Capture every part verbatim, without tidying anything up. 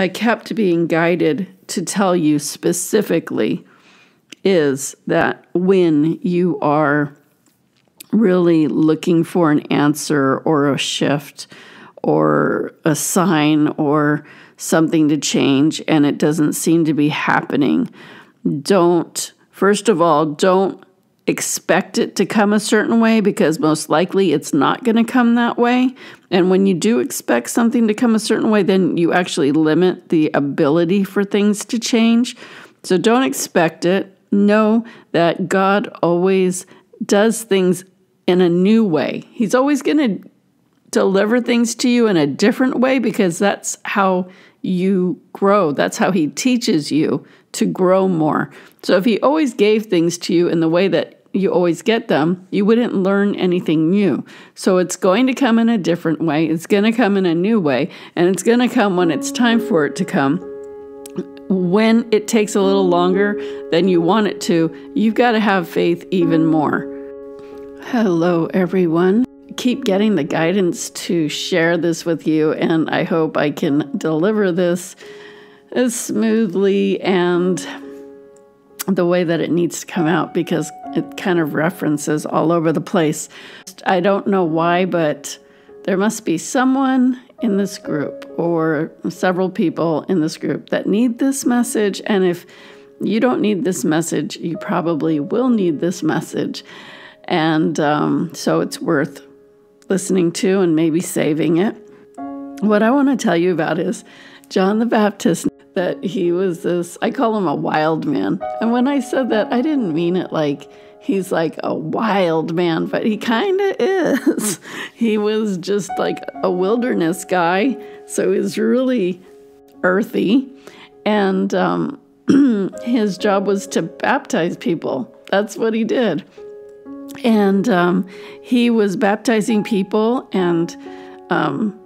I kept being guided to tell you specifically is that when you are really looking for an answer or a shift or a sign or something to change and it doesn't seem to be happening, don't, first of all, don't expect it to come a certain way, because most likely it's not going to come that way. And when you do expect something to come a certain way, then you actually limit the ability for things to change. So don't expect it. Know that God always does things in a new way. He's always going to deliver things to you in a different way, because that's how you grow. That's how he teaches you to grow more. So if he always gave things to you in the way that you always get them, you wouldn't learn anything new. So it's going to come in a different way. It's going to come in a new way, and it's going to come when it's time for it to come. When it takes a little longer than you want it to, you've got to have faith even more. Hello, everyone. Keep getting the guidance to share this with you, and I hope I can deliver this as smoothly and the way that it needs to come out, because it kind of references all over the place. I don't know why, but there must be someone in this group or several people in this group that need this message, and if you don't need this message, you probably will need this message. And um, so it's worth listening to and maybe saving it. What I want to tell you about is John the Baptist, that he was this, I call him a wild man. And when I said that, I didn't mean it like he's like a wild man, but he kind of is. He was just like a wilderness guy, so he's really earthy. And um, his job was to baptize people. That's what he did. And um, he was baptizing people and um,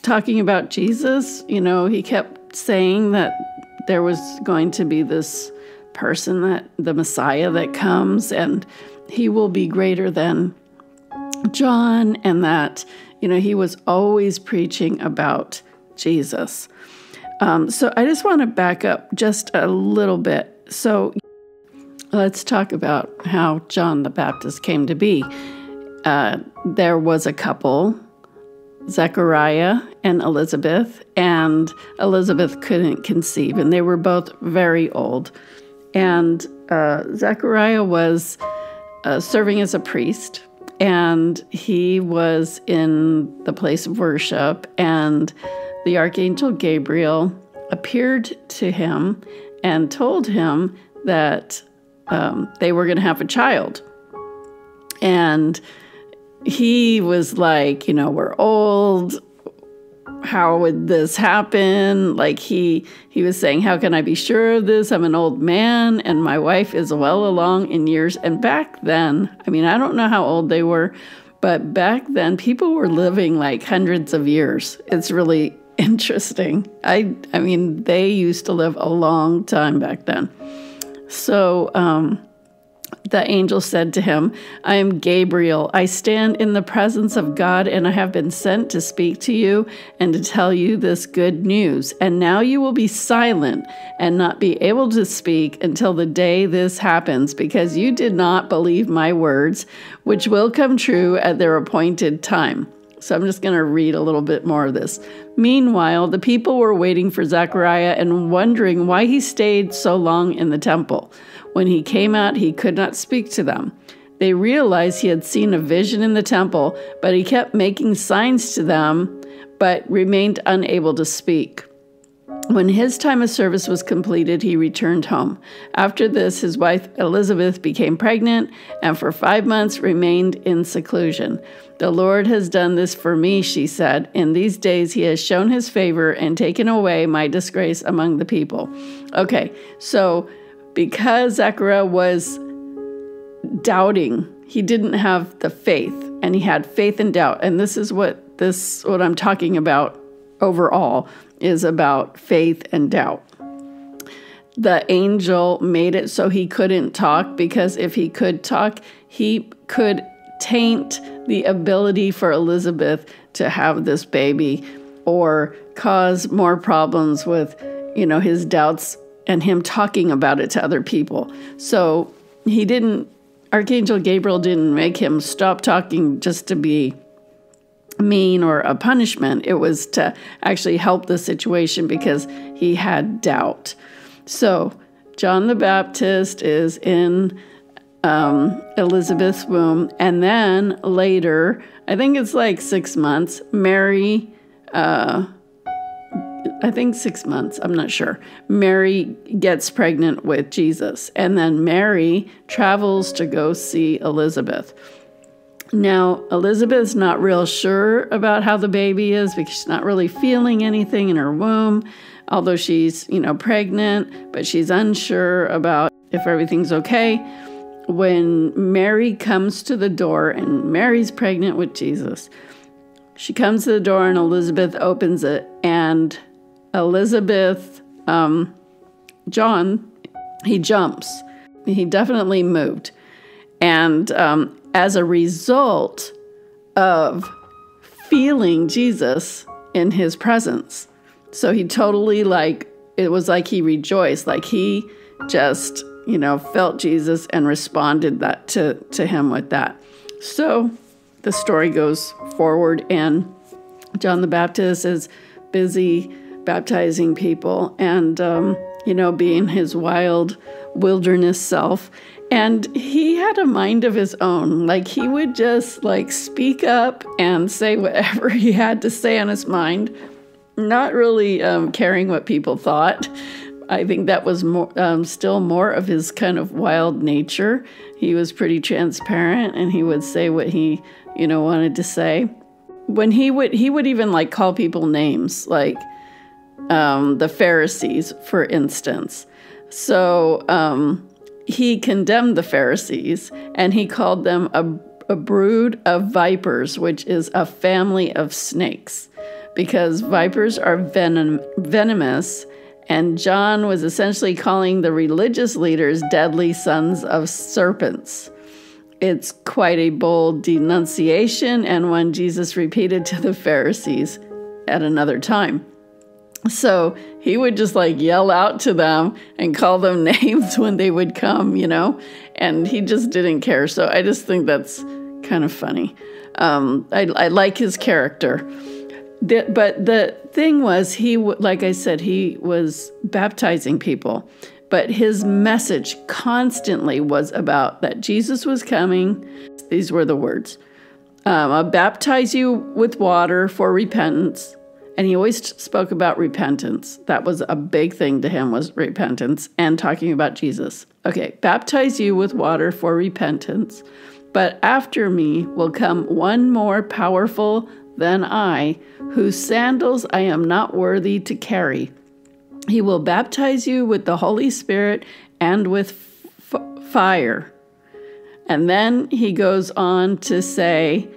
talking about Jesus. You know, he kept saying that there was going to be this person, that the Messiah that comes, and he will be greater than John, and that, you know, he was always preaching about Jesus. Um, so I just want to back up just a little bit. So let's talk about how John the Baptist came to be. Uh, there was a couple, Zechariah and Elizabeth, and Elizabeth couldn't conceive, and they were both very old. And uh, Zechariah was uh, serving as a priest, and he was in the place of worship, and the archangel Gabriel appeared to him and told him that Um, they were going to have a child. And he was like, you know, we're old. How would this happen? Like he, he was saying, how can I be sure of this? I'm an old man and my wife is well along in years. And back then, I mean, I don't know how old they were, but back then people were living like hundreds of years. It's really interesting. I, I mean, they used to live a long time back then. So um, the angel said to him, I am Gabriel. I stand in the presence of God, and I have been sent to speak to you and to tell you this good news. And now you will be silent and not be able to speak until the day this happens, because you did not believe my words, which will come true at their appointed time. So I'm just going to read a little bit more of this. Meanwhile, the people were waiting for Zechariah and wondering why he stayed so long in the temple. When he came out, he could not speak to them. They realized he had seen a vision in the temple, but he kept making signs to them, but remained unable to speak. When his time of service was completed, he returned home. After this, his wife Elizabeth became pregnant and for five months remained in seclusion. The Lord has done this for me, she said. In these days, he has shown his favor and taken away my disgrace among the people. Okay, so because Zechariah was doubting, he didn't have the faith, and he had faith and doubt. And this is what this what I'm talking about overall, is about faith and doubt. The angel made it so he couldn't talk, because if he could talk, he could taint the ability for Elizabeth to have this baby or cause more problems with, you know, his doubts and him talking about it to other people. So he didn't, Archangel Gabriel didn't make him stop talking just to be mean or a punishment. It was to actually help the situation because he had doubt. So John the Baptist is in um, Elizabeth's womb. And then later, I think it's like six months, Mary, uh, I think six months, I'm not sure, Mary gets pregnant with Jesus. And then Mary travels to go see Elizabeth. Now, Elizabeth's not real sure about how the baby is because she's not really feeling anything in her womb, although she's, you know, pregnant, but she's unsure about if everything's okay. When Mary comes to the door, and Mary's pregnant with Jesus, she comes to the door and Elizabeth opens it, and Elizabeth, um, John, he jumps. He definitely moved. And um, as a result of feeling Jesus in his presence. So he totally, like, it was like he rejoiced, like he just, you know, felt Jesus and responded that to, to him with that. So the story goes forward, and John the Baptist is busy baptizing people and, um, you know, being his wild wilderness self. And he had a mind of his own. Like, he would just, like, speak up and say whatever he had to say on his mind, not really um, caring what people thought. I think that was more, um, still more of his kind of wild nature. He was pretty transparent, and he would say what he, you know, wanted to say. When he would, he would even, like, call people names, like um, the Pharisees, for instance. So um, he condemned the Pharisees, and he called them a, a brood of vipers, which is a family of snakes, because vipers are venom, venomous, and John was essentially calling the religious leaders deadly sons of serpents. It's quite a bold denunciation, and one Jesus repeated to the Pharisees at another time. So he would just, like, yell out to them and call them names when they would come, you know, and he just didn't care. So I just think that's kind of funny. Um, I, I like his character. The, but the thing was, he, like I said, he was baptizing people, but his message constantly was about that Jesus was coming. These were the words. Um, I'll baptize you with water for repentance. And he always spoke about repentance. That was a big thing to him, was repentance and talking about Jesus. Okay, baptize you with water for repentance. But after me will come one more powerful than I, whose sandals I am not worthy to carry. He will baptize you with the Holy Spirit and with f fire. And then he goes on to say,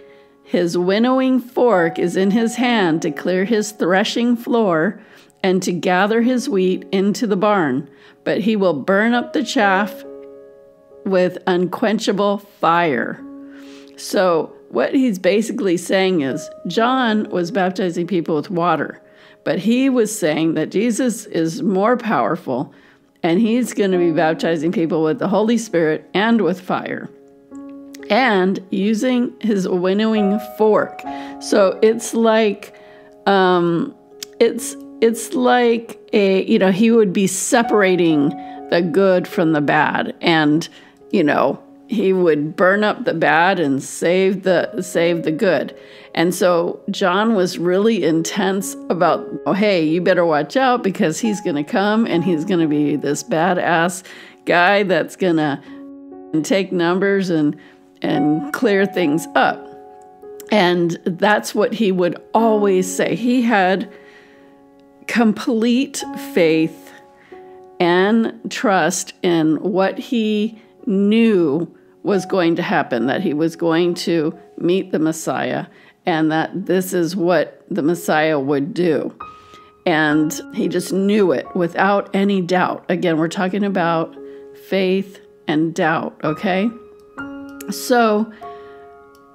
his winnowing fork is in his hand to clear his threshing floor and to gather his wheat into the barn, but he will burn up the chaff with unquenchable fire. So what he's basically saying is, John was baptizing people with water, but he was saying that Jesus is more powerful, and he's going to be baptizing people with the Holy Spirit and with fire, and using his winnowing fork. So it's like, um, it's, it's like a, you know, he would be separating the good from the bad, and, you know, he would burn up the bad and save the, save the good. And so John was really intense about, oh, hey, you better watch out, because he's going to come and he's going to be this badass guy that's going to take numbers and, and clear things up. And that's what he would always say. He had complete faith and trust in what he knew was going to happen, that he was going to meet the Messiah, and that this is what the Messiah would do. And he just knew it without any doubt. Again, we're talking about faith and doubt, okay? So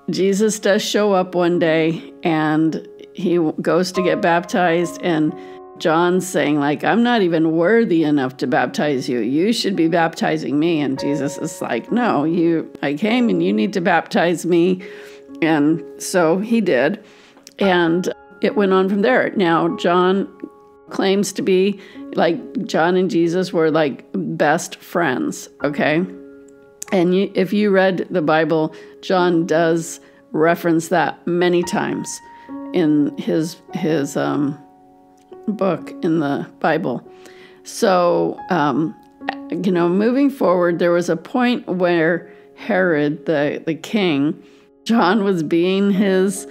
Jesus does show up one day, and he goes to get baptized, and John's saying, like, I'm not even worthy enough to baptize you. You should be baptizing me. And Jesus is like, no, you, I came and you need to baptize me. And so he did. And it went on from there. Now, John claims to be, like, John and Jesus were, like, best friends, okay? And you, if you read the Bible, John does reference that many times in his, his um, book in the Bible. So, um, you know, moving forward, there was a point where Herod, the, the king, John was being his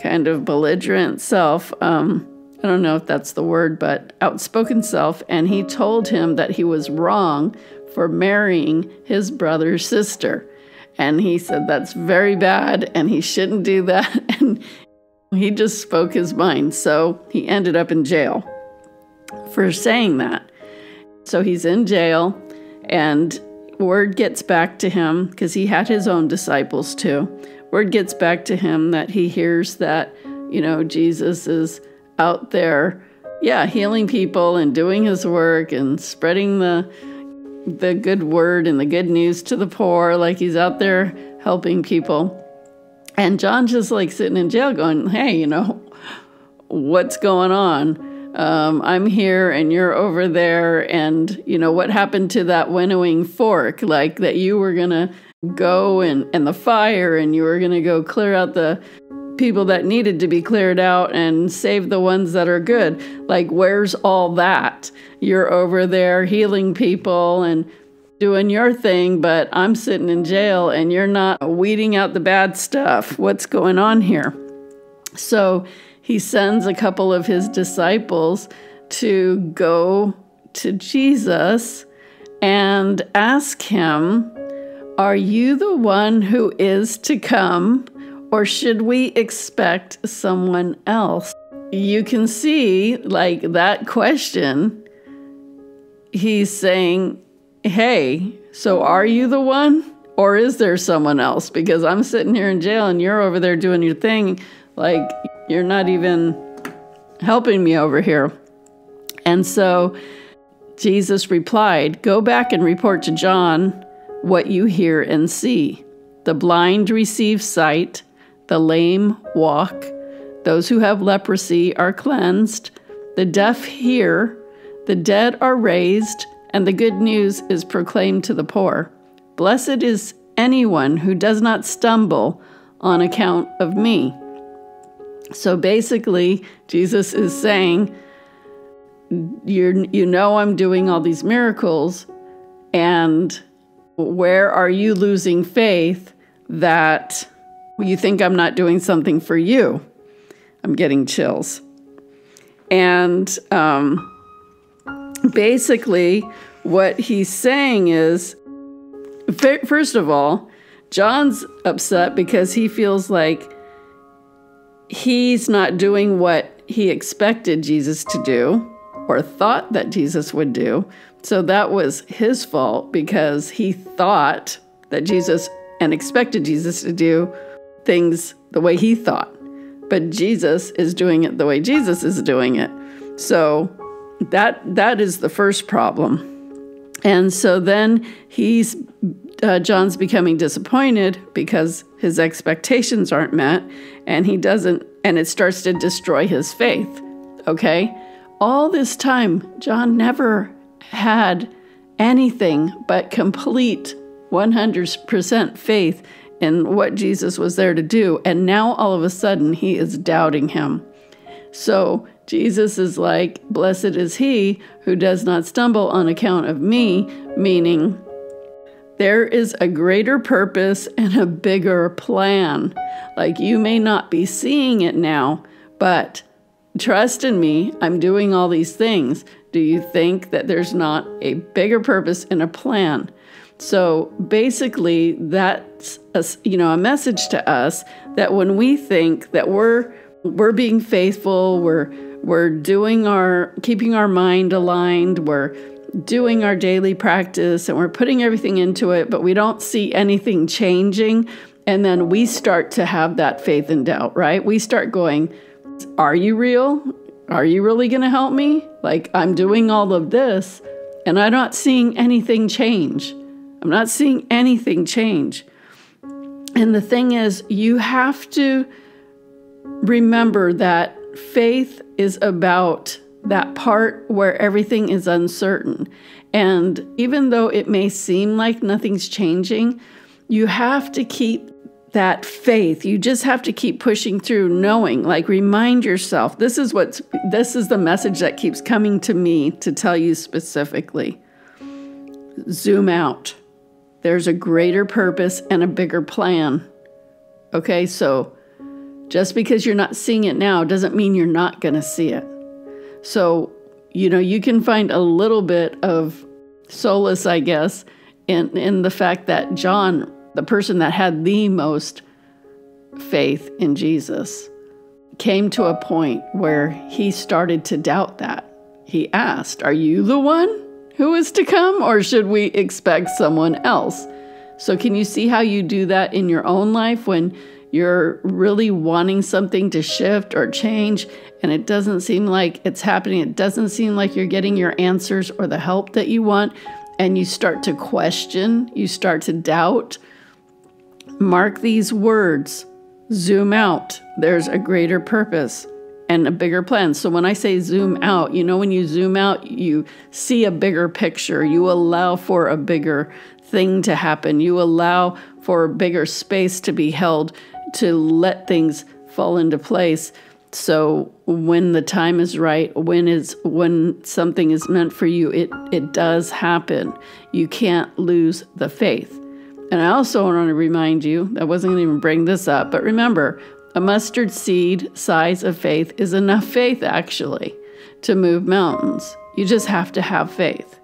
kind of belligerent self. Um, I don't know if that's the word, but outspoken self. And he told him that he was wrong for marrying his brother's sister. And he said, that's very bad, and he shouldn't do that. And he just spoke his mind. So he ended up in jail for saying that. So he's in jail, and word gets back to him, because he had his own disciples too. Word gets back to him that he hears that, you know, Jesus is out there, yeah, healing people and doing his work and spreading the the good word and the good news to the poor, like he's out there helping people. And John's just like sitting in jail going, hey, you know, what's going on? Um, I'm here and you're over there. And, you know, what happened to that winnowing fork? Like that you were going to go and, and the fire, and you were going to go clear out the people that needed to be cleared out and save the ones that are good. Like, where's all that? You're over there healing people and doing your thing, but I'm sitting in jail and you're not weeding out the bad stuff. What's going on here? So he sends a couple of his disciples to go to Jesus and ask him, are you the one who is to come? Or should we expect someone else? You can see, like, that question, he's saying, hey, so are you the one? Or is there someone else? Because I'm sitting here in jail and you're over there doing your thing. Like, you're not even helping me over here. And so Jesus replied, go back and report to John what you hear and see. The blind receive sight. The lame walk, those who have leprosy are cleansed, the deaf hear, the dead are raised, and the good news is proclaimed to the poor. Blessed is anyone who does not stumble on account of me. So basically, Jesus is saying, You're, you know I'm doing all these miracles, and where are you losing faith that you think I'm not doing something for you? I'm getting chills. And um, basically what he's saying is, first of all, John's upset because he feels like he's not doing what he expected Jesus to do or thought that Jesus would do. So that was his fault, because he thought that Jesus and expected Jesus to do things the way he thought, but Jesus is doing it the way Jesus is doing it. So that that is the first problem. And so then he's uh, John's becoming disappointed because his expectations aren't met, and he doesn't, and it starts to destroy his faith. Okay, all this time John never had anything but complete one hundred percent faith and what Jesus was there to do. And now all of a sudden he is doubting him. So Jesus is like, blessed is he who does not stumble on account of me, meaning there is a greater purpose and a bigger plan. Like, you may not be seeing it now, but trust in me, I'm doing all these things. Do you think that there's not a bigger purpose and a plan? So basically, that's a, you know, a message to us that when we think that we're we're being faithful, we're we're doing our keeping our mind aligned, we're doing our daily practice, and we're putting everything into it, but we don't see anything changing, and then we start to have that faith in doubt, right? We start going, Are you real? Are you really going to help me? Like, I'm doing all of this, and I'm not seeing anything change. I'm not seeing anything change. And the thing is, you have to remember that faith is about that part where everything is uncertain. And even though it may seem like nothing's changing, you have to keep that faith. You just have to keep pushing through, knowing, like, remind yourself, this is what's, this is the message that keeps coming to me to tell you specifically. Zoom out. There's a greater purpose and a bigger plan. Okay, so just because you're not seeing it now doesn't mean you're not going to see it. So, you know, you can find a little bit of solace, I guess, in, in the fact that John, the person that had the most faith in Jesus, came to a point where he started to doubt that. He asked, "Are you the one who is to come, or should we expect someone else?" So can you see how you do that in your own life when you're really wanting something to shift or change, and it doesn't seem like it's happening? It doesn't seem like you're getting your answers or the help that you want, and you start to question, you start to doubt. Mark these words, zoom out. There's a greater purpose and a bigger plan. So when I say zoom out, you know, when you zoom out, you see a bigger picture. You allow for a bigger thing to happen. You allow for a bigger space to be held, to let things fall into place. So when the time is right, when is when something is meant for you, it it does happen. You can't lose the faith. And I also want to remind you, I wasn't going to even bring this up, but remember, a mustard seed size of faith is enough faith, actually, to move mountains. You just have to have faith.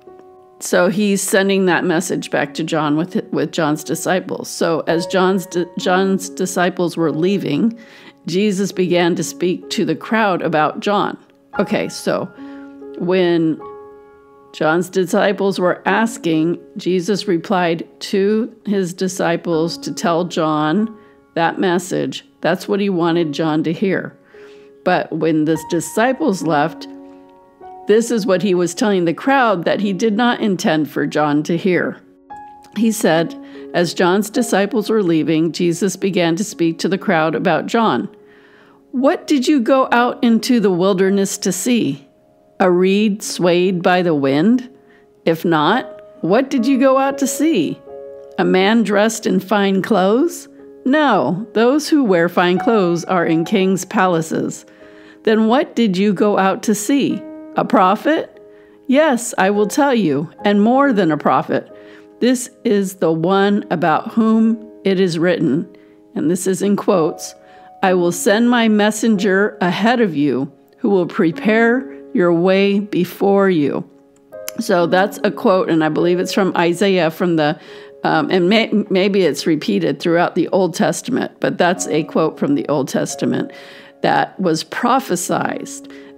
So he's sending that message back to John with with John's disciples. So as John's John's disciples were leaving, Jesus began to speak to the crowd about John. Okay, so when John's disciples were asking, Jesus replied to his disciples to tell John that message. That's what he wanted John to hear. But when the disciples left, this is what he was telling the crowd that he did not intend for John to hear. He said, as John's disciples were leaving, Jesus began to speak to the crowd about John. "What did you go out into the wilderness to see? A reed swayed by the wind? If not, what did you go out to see? A man dressed in fine clothes? No, those who wear fine clothes are in kings' palaces. Then what did you go out to see? A prophet? Yes, I will tell you, and more than a prophet. This is the one about whom it is written," and this is in quotes, "I will send my messenger ahead of you who will prepare your way before you." So that's a quote, and I believe it's from Isaiah, from the Um, and may, maybe it's repeated throughout the Old Testament, but that's a quote from the Old Testament that was prophesied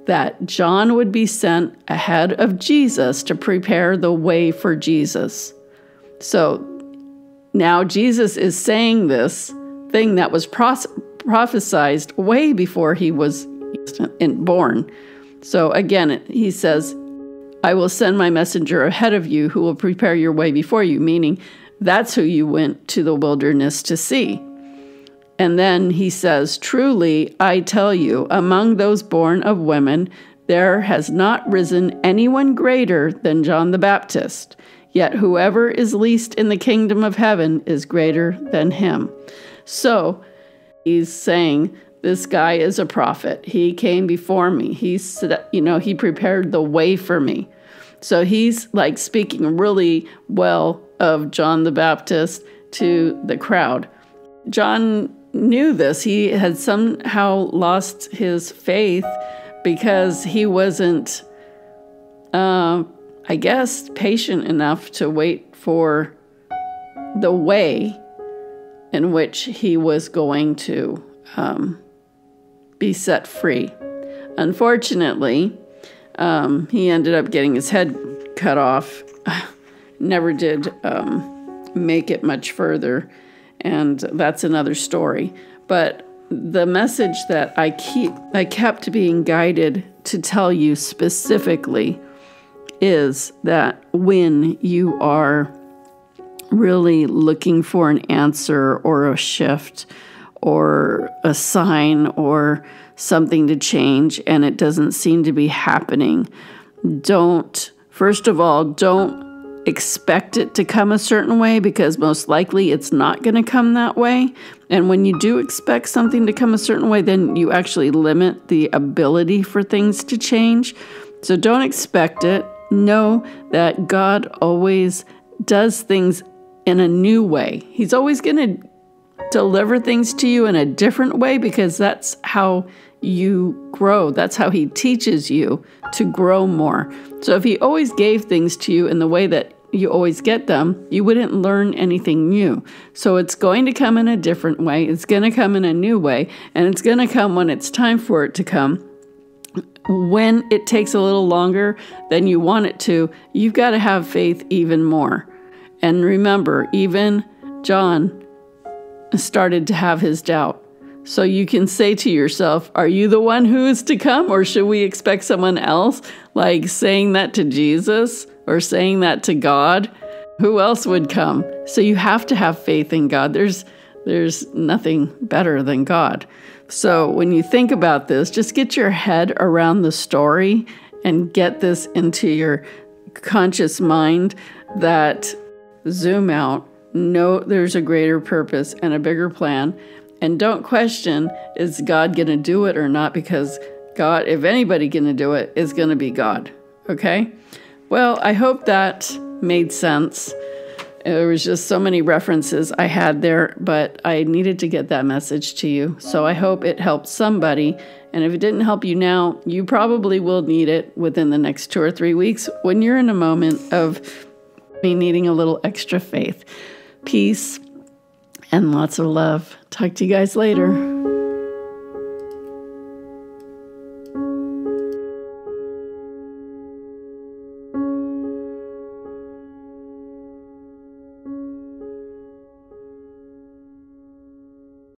that John would be sent ahead of Jesus to prepare the way for Jesus. So now Jesus is saying this thing that was pros- prophesied way before he was born. So again, he says, "I will send my messenger ahead of you who will prepare your way before you," meaning that's who you went to the wilderness to see. And then he says, "Truly, I tell you, among those born of women, there has not risen anyone greater than John the Baptist. Yet whoever is least in the kingdom of heaven is greater than him." So he's saying, this guy is a prophet. He came before me. He's, you know, he prepared the way for me. So he's like speaking really well of John the Baptist to the crowd. John knew this. He had somehow lost his faith because he wasn't, uh, I guess, patient enough to wait for the way in which he was going to um, be set free. Unfortunately, um, he ended up getting his head cut off. Never did um, make it much further, and that's another story. But the message that I keep, I kept being guided to tell you specifically is that when you are really looking for an answer or a shift or a sign or something to change and it doesn't seem to be happening, don't, first of all, don't expect it to come a certain way, because most likely it's not going to come that way. And when you do expect something to come a certain way, then you actually limit the ability for things to change. So don't expect it. Know that God always does things in a new way. He's always going to deliver things to you in a different way, because that's how you grow. That's how he teaches you to grow more. So if he always gave things to you in the way that you always get them, you wouldn't learn anything new. So it's going to come in a different way. It's going to come in a new way, and it's going to come when it's time for it to come. When it takes a little longer than you want it to, you've got to have faith even more. And remember, even John started to have his doubt. So you can say to yourself, are you the one who is to come, or should we expect someone else? Like saying that to Jesus or saying that to God, who else would come? So you have to have faith in God. There's there's nothing better than God. So when you think about this, just get your head around the story and get this into your conscious mind, that zoom out, know there's a greater purpose and a bigger plan. And don't question, is God going to do it or not? Because God, if anybody going to do it, is going to be God. Okay? Well, I hope that made sense. There was just so many references I had there, but I needed to get that message to you. So I hope it helped somebody. And if it didn't help you now, you probably will need it within the next two or three weeks when you're in a moment of me needing a little extra faith. Peace. And lots of love. Talk to you guys later.